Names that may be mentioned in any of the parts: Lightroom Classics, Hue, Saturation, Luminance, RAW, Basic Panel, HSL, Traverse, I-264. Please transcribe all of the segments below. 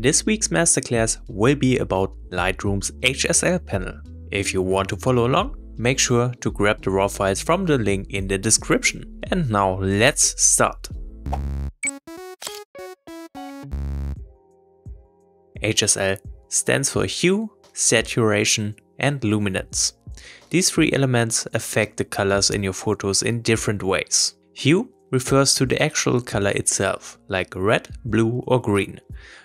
This week's masterclass will be about Lightroom's HSL panel. If you want to follow along, make sure to grab the RAW files from the link in the description. And now let's start. HSL stands for Hue, Saturation and Luminance. These three elements affect the colors in your photos in different ways. Hue refers to the actual color itself, like red, blue or green.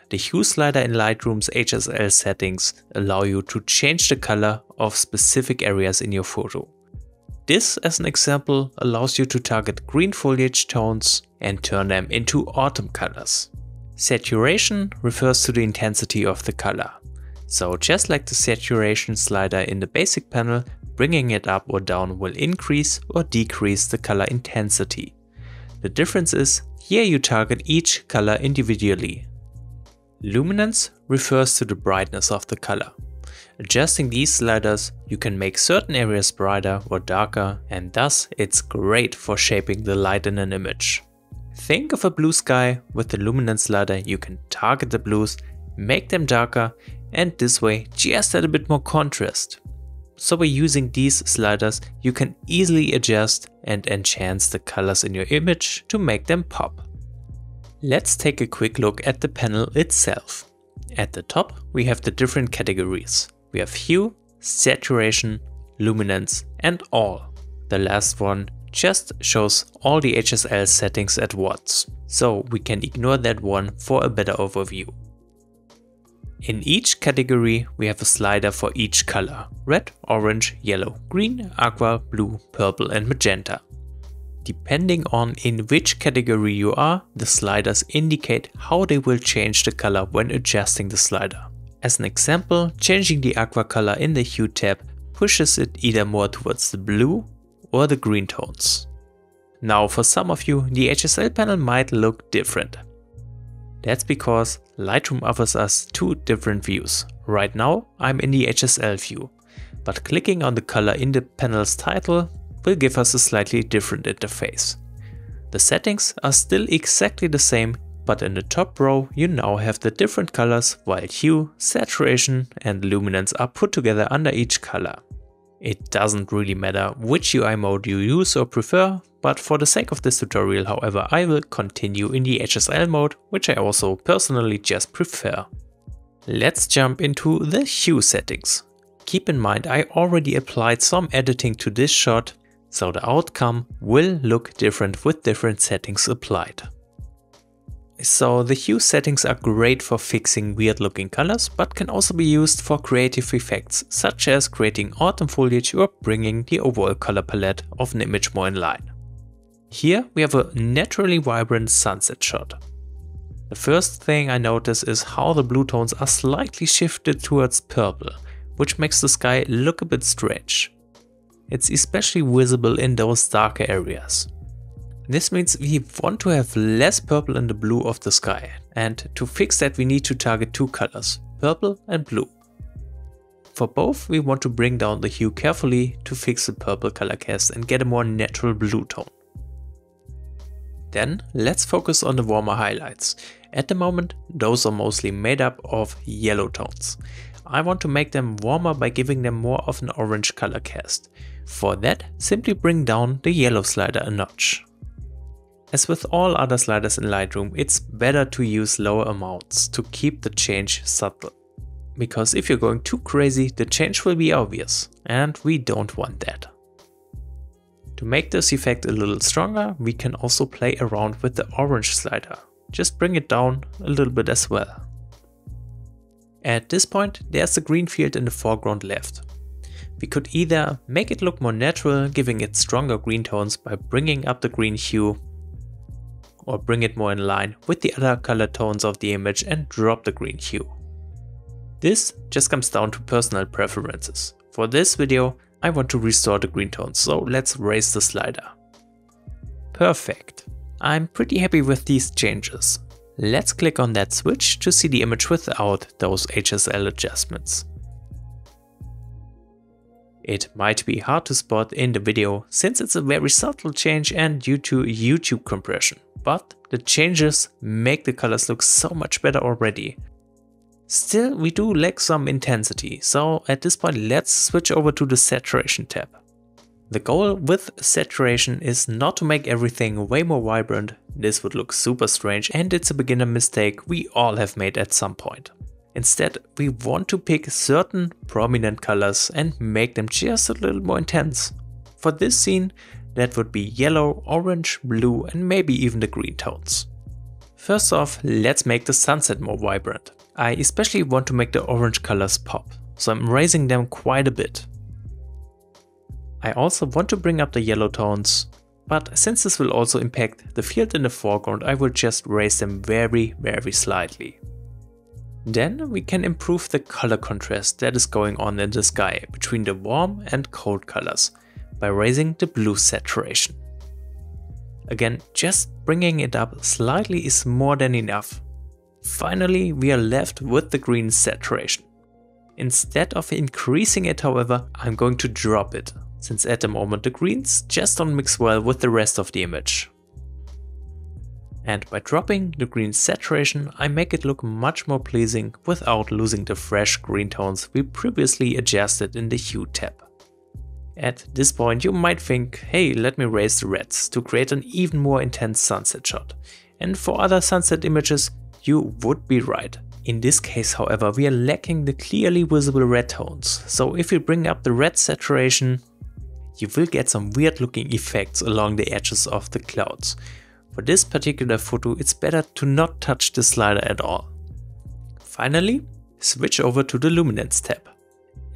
The Hue slider in Lightroom's HSL settings allow you to change the color of specific areas in your photo. This, as an example, allows you to target green foliage tones and turn them into autumn colors. Saturation refers to the intensity of the color. So just like the saturation slider in the basic panel, bringing it up or down will increase or decrease the color intensity. The difference is, here you target each color individually. Luminance refers to the brightness of the color. Adjusting these sliders, you can make certain areas brighter or darker, and thus it's great for shaping the light in an image. Think of a blue sky. With the luminance slider, you can target the blues, make them darker, and this way just add a bit more contrast. So by using these sliders, you can easily adjust and enhance the colors in your image to make them pop. Let's take a quick look at the panel itself. At the top, we have the different categories. We have Hue, Saturation, Luminance and All. The last one just shows all the HSL settings at once, so we can ignore that one for a better overview. In each category, we have a slider for each color: red, orange, yellow, green, aqua, blue, purple and magenta. Depending on in which category you are, the sliders indicate how they will change the color when adjusting the slider. As an example, changing the aqua color in the Hue tab pushes it either more towards the blue or the green tones. Now for some of you, the HSL panel might look different. That's because Lightroom offers us two different views. Right now, I'm in the HSL view, but clicking on the color in the panel's title will give us a slightly different interface. The settings are still exactly the same, but in the top row you now have the different colors, while Hue, Saturation and Luminance are put together under each color. It doesn't really matter which UI mode you use or prefer, but for the sake of this tutorial, however, I will continue in the HSL mode, which I also personally just prefer. Let's jump into the Hue settings. Keep in mind, I already applied some editing to this shot, so the outcome will look different with different settings applied. So the Hue settings are great for fixing weird looking colors, but can also be used for creative effects, such as creating autumn foliage or bringing the overall color palette of an image more in line. Here we have a naturally vibrant sunset shot. The first thing I notice is how the blue tones are slightly shifted towards purple, which makes the sky look a bit strange. It's especially visible in those darker areas. This means we want to have less purple in the blue of the sky, and to fix that we need to target two colors, purple and blue. For both, we want to bring down the hue carefully to fix the purple color cast and get a more natural blue tone. Then let's focus on the warmer highlights. At the moment, those are mostly made up of yellow tones. I want to make them warmer by giving them more of an orange color cast. For that, simply bring down the yellow slider a notch. As with all other sliders in Lightroom, it's better to use lower amounts to keep the change subtle. Because if you're going too crazy, the change will be obvious, and we don't want that. To make this effect a little stronger, we can also play around with the orange slider. Just bring it down a little bit as well. At this point, there's the green field in the foreground left. We could either make it look more natural, giving it stronger green tones by bringing up the green hue, or bring it more in line with the other color tones of the image and drop the green hue. This just comes down to personal preferences. For this video, I want to restore the green tones, so let's raise the slider. Perfect. I'm pretty happy with these changes. Let's click on that switch to see the image without those HSL adjustments. It might be hard to spot in the video since it's a very subtle change and due to YouTube compression, but the changes make the colors look so much better already. Still, we do lack some intensity, so at this point let's switch over to the Saturation tab. The goal with saturation is not to make everything way more vibrant. This would look super strange and it's a beginner mistake we all have made at some point. Instead, we want to pick certain prominent colors and make them just a little more intense. For this scene, that would be yellow, orange, blue and maybe even the green tones. First off, let's make the sunset more vibrant. I especially want to make the orange colors pop, so I'm raising them quite a bit. I also want to bring up the yellow tones, but since this will also impact the field in the foreground, I will just raise them very slightly. Then we can improve the color contrast that is going on in the sky between the warm and cold colors by raising the blue saturation. Again, just bringing it up slightly is more than enough. Finally, we are left with the green saturation. Instead of increasing it, however, I'm going to drop it, since at the moment the greens just don't mix well with the rest of the image. And by dropping the green saturation, I make it look much more pleasing without losing the fresh green tones we previously adjusted in the Hue tab. At this point you might think, hey, let me raise the reds to create an even more intense sunset shot. And for other sunset images, you would be right. In this case, however, we are lacking the clearly visible red tones, so if you bring up the red saturation, you will get some weird looking effects along the edges of the clouds. For this particular photo, it's better to not touch the slider at all. Finally, switch over to the Luminance tab.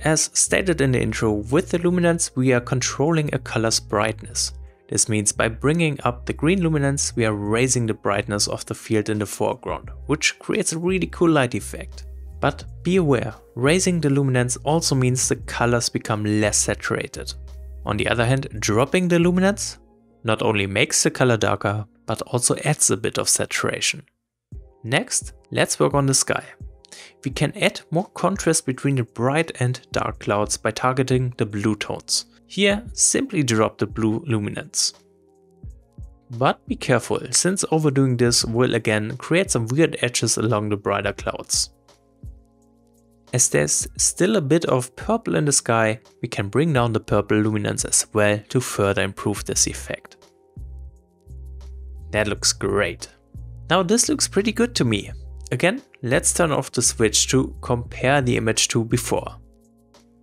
As stated in the intro, with the Luminance we are controlling a color's brightness. This means by bringing up the green luminance, we are raising the brightness of the field in the foreground, which creates a really cool light effect. But be aware, raising the luminance also means the colors become less saturated. On the other hand, dropping the luminance not only makes the color darker, but also adds a bit of saturation. Next, let's work on the sky. We can add more contrast between the bright and dark clouds by targeting the blue tones. Here, simply drop the blue luminance. But be careful, since overdoing this will again create some weird edges along the brighter clouds. As there's still a bit of purple in the sky, we can bring down the purple luminance as well to further improve this effect. That looks great. Now this looks pretty good to me. Again, let's turn off the switch to compare the image to before.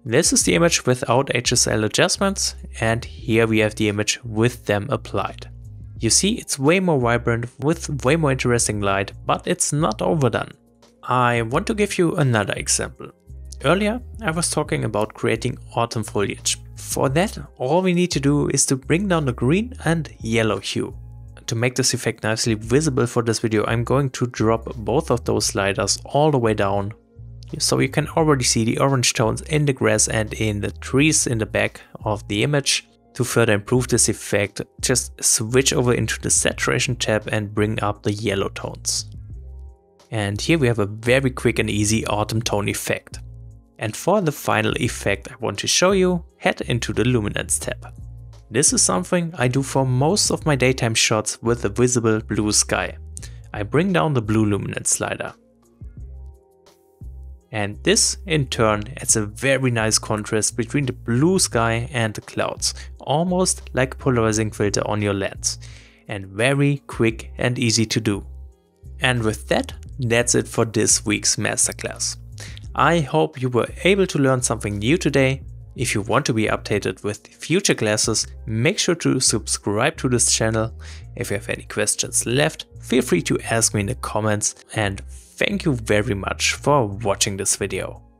This is the image without HSL adjustments, and here we have the image with them applied. You see, it's way more vibrant with way more interesting light, but it's not overdone. I want to give you another example. Earlier I was talking about creating autumn foliage. For that, all we need to do is to bring down the green and yellow hue. To make this effect nicely visible for this video, I'm going to drop both of those sliders all the way down, so you can already see the orange tones in the grass and in the trees in the back of the image. To further improve this effect, just switch over into the Saturation tab and bring up the yellow tones. And here we have a very quick and easy autumn tone effect. And for the final effect I want to show you, head into the Luminance tab. This is something I do for most of my daytime shots with a visible blue sky. I bring down the blue luminance slider. And this in turn adds a very nice contrast between the blue sky and the clouds, almost like a polarizing filter on your lens, and very quick and easy to do. And with that, that's it for this week's masterclass. I hope you were able to learn something new today. If you want to be updated with future classes, make sure to subscribe to this channel. If you have any questions left, feel free to ask me in the comments, and thank you very much for watching this video.